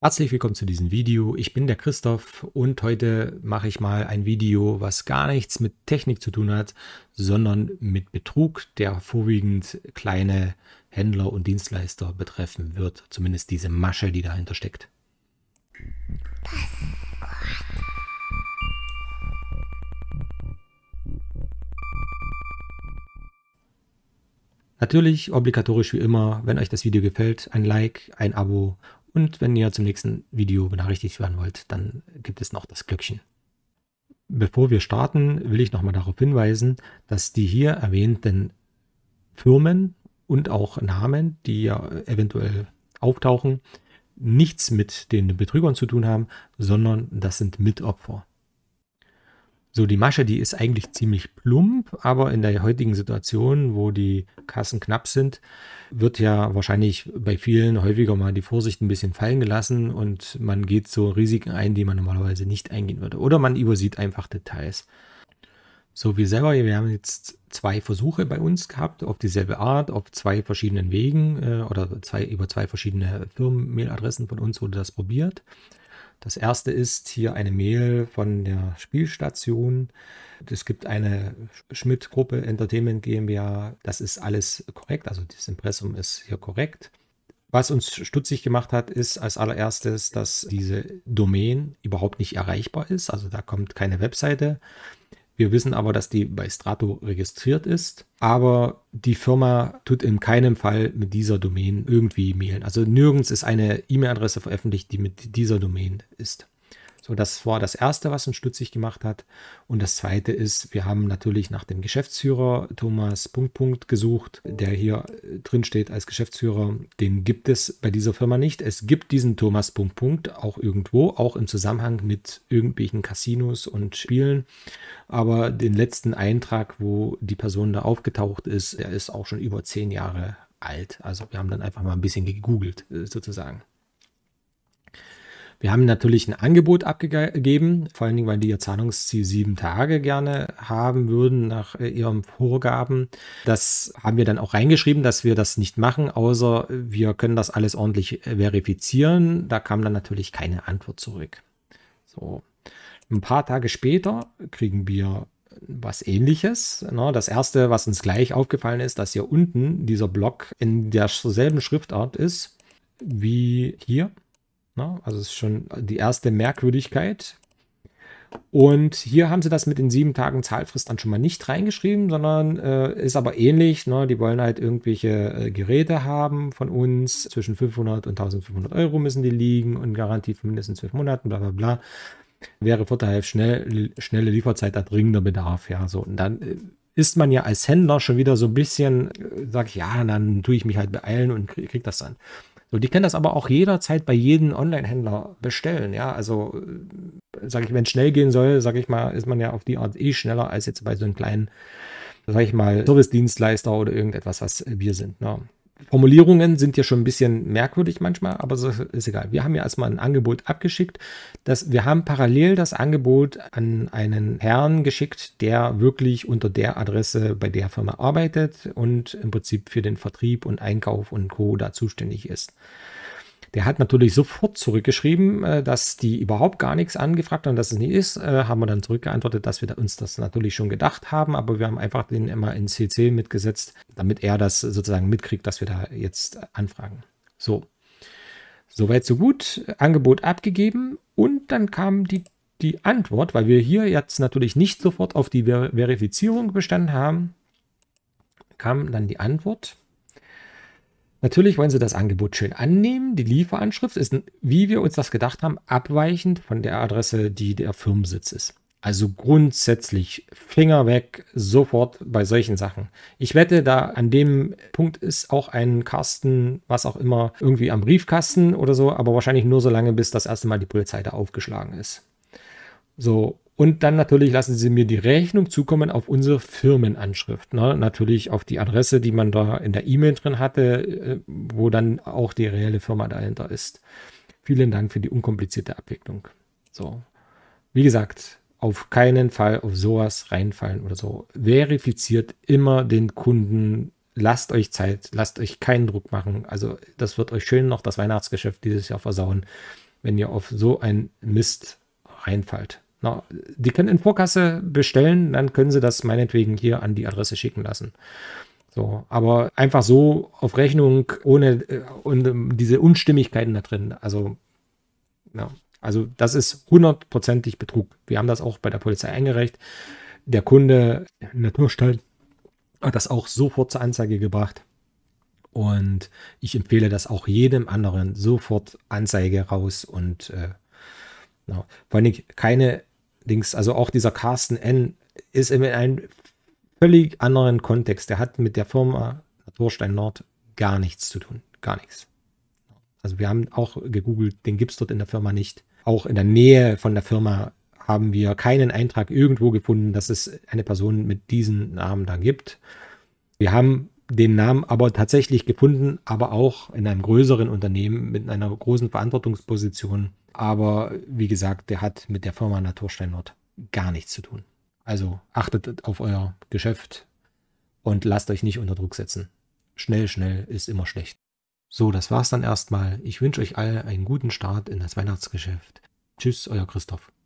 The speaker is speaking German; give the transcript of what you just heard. Herzlich willkommen zu diesem Video. Ich bin der Christoph und heute mache ich mal ein Video, was gar nichts mit Technik zu tun hat, sondern mit Betrug, der vorwiegend kleine Händler und Dienstleister betreffen wird. Zumindest diese Masche, die dahinter steckt. Natürlich obligatorisch wie immer, wenn euch das Video gefällt, ein Like, ein Abo. Und wenn ihr zum nächsten Video benachrichtigt werden wollt, dann gibt es noch das Glöckchen. Bevor wir starten, will ich nochmal darauf hinweisen, dass die hier erwähnten Firmen und auch Namen, die ja eventuell auftauchen, nichts mit den Betrügern zu tun haben, sondern das sind Mitopfer. So, die Masche, die ist eigentlich ziemlich plump, aber in der heutigen Situation, wo die Kassen knapp sind, wird ja wahrscheinlich bei vielen häufiger mal die Vorsicht ein bisschen fallen gelassen und man geht so Risiken ein, die man normalerweise nicht eingehen würde. Oder man übersieht einfach Details. So, wir haben jetzt zwei Versuche bei uns gehabt, auf dieselbe Art, auf zwei verschiedenen Wegen oder über zwei verschiedene Firmen-Mail-Adressen von uns wurde das probiert. Das erste ist hier eine Mail von der Spielstation. Es gibt eine Schmidt-Gruppe Entertainment GmbH. Das ist alles korrekt, also das Impressum ist hier korrekt. Was uns stutzig gemacht hat, ist als allererstes, dass diese Domain überhaupt nicht erreichbar ist. Also da kommt keine Webseite. Wir wissen aber, dass die bei Strato registriert ist. Aber die Firma tut in keinem Fall mit dieser Domain irgendwie mailen. Also nirgends ist eine E-Mail-Adresse veröffentlicht, die mit dieser Domain ist. So, das war das Erste, was uns stutzig gemacht hat. Und das Zweite ist, wir haben natürlich nach dem Geschäftsführer Thomas ... gesucht, der hier drin steht als Geschäftsführer. Den gibt es bei dieser Firma nicht. Es gibt diesen Thomas ... auch irgendwo, auch im Zusammenhang mit irgendwelchen Casinos und Spielen. Aber den letzten Eintrag, wo die Person da aufgetaucht ist, der ist auch schon über 10 Jahre alt. Also wir haben dann einfach mal ein bisschen gegoogelt, sozusagen. Wir haben natürlich ein Angebot abgegeben, vor allen Dingen, weil die ihr Zahlungsziel 7 Tage gerne haben würden nach ihren Vorgaben. Das haben wir dann auch reingeschrieben, dass wir das nicht machen, außer wir können das alles ordentlich verifizieren. Da kam dann natürlich keine Antwort zurück. So, ein paar Tage später kriegen wir was Ähnliches. Das Erste, was uns gleich aufgefallen ist, dass hier unten dieser Block in derselben Schriftart ist wie hier. Also es ist schon die erste Merkwürdigkeit. Und hier haben sie das mit den 7 Tagen Zahlfrist dann schon mal nicht reingeschrieben, sondern ist aber ähnlich. Die wollen halt irgendwelche Geräte haben von uns. Zwischen 500 und 1500 Euro müssen die liegen und Garantie für mindestens 12 Monaten, bla bla bla. Wäre vorteilhaft, schnelle Lieferzeit, hat dringender Bedarf. Ja, so. Und dann ist man ja als Händler schon wieder so ein bisschen, sag ich, ja, dann tue ich mich halt beeilen und krieg das dann. So, die können das aber auch jederzeit bei jedem Online-Händler bestellen. Ja, also sage ich, wenn es schnell gehen soll, sage ich mal, ist man ja auf die Art eh schneller als jetzt bei so einem kleinen, sage ich mal, Service-Dienstleister oder irgendetwas, was wir sind. Ne? Formulierungen sind ja schon ein bisschen merkwürdig manchmal, aber so ist egal. Wir haben ja erstmal ein Angebot abgeschickt. Wir haben parallel das Angebot an einen Herrn geschickt, der wirklich unter der Adresse bei der Firma arbeitet und im Prinzip für den Vertrieb und Einkauf und Co. da zuständig ist. Der hat natürlich sofort zurückgeschrieben, dass die überhaupt gar nichts angefragt haben, dass es nicht ist. Haben wir dann zurückgeantwortet, dass wir uns das natürlich schon gedacht haben, aber wir haben einfach den immer in CC mitgesetzt, damit er das sozusagen mitkriegt, dass wir da jetzt anfragen. So, soweit so gut. Angebot abgegeben und dann kam die Antwort, weil wir hier jetzt natürlich nicht sofort auf die Verifizierung bestanden haben, kam dann die Antwort. Natürlich wollen sie das Angebot schön annehmen. Die Lieferanschrift ist, wie wir uns das gedacht haben, abweichend von der Adresse, die der Firmensitz ist. Also grundsätzlich Finger weg, sofort bei solchen Sachen. Ich wette, da an dem Punkt ist auch ein Kasten, was auch immer, irgendwie am Briefkasten oder so, aber wahrscheinlich nur so lange, bis das erste Mal die Polizei da aufgeschlagen ist. So. Und dann natürlich lassen sie mir die Rechnung zukommen auf unsere Firmenanschrift. Natürlich auf die Adresse, die man da in der E-Mail drin hatte, wo dann auch die reelle Firma dahinter ist. Vielen Dank für die unkomplizierte Abwicklung. So, wie gesagt, auf keinen Fall auf sowas reinfallen oder so. Verifiziert immer den Kunden. Lasst euch Zeit, lasst euch keinen Druck machen. Also das wird euch schön noch das Weihnachtsgeschäft dieses Jahr versauen. wenn ihr auf so einen Mist reinfallt. Na, die können in Vorkasse bestellen, dann können sie das meinetwegen hier an die Adresse schicken lassen. So, aber einfach so auf Rechnung ohne diese Unstimmigkeiten da drin. Also, ja, also das ist hundertprozentig Betrug. Wir haben das auch bei der Polizei eingereicht. Der Kunde Naturstein hat das auch sofort zur Anzeige gebracht. Und ich empfehle das auch jedem anderen sofort Anzeige raus und no. Vor allem keine Dings, also auch dieser Carsten N. ist in einem völlig anderen Kontext. Der hat mit der Firma Naturstein Nord gar nichts zu tun, gar nichts. Also wir haben auch gegoogelt, den gibt es dort in der Firma nicht. Auch in der Nähe von der Firma haben wir keinen Eintrag irgendwo gefunden, dass es eine Person mit diesem Namen da gibt. Wir haben den Namen aber tatsächlich gefunden, aber auch in einem größeren Unternehmen mit einer großen Verantwortungsposition. Aber wie gesagt, der hat mit der Firma Naturstein Nord gar nichts zu tun. Also achtet auf euer Geschäft und lasst euch nicht unter Druck setzen. Schnell, schnell ist immer schlecht. So, das war's dann erstmal. Ich wünsche euch allen einen guten Start in das Weihnachtsgeschäft. Tschüss, euer Christoph.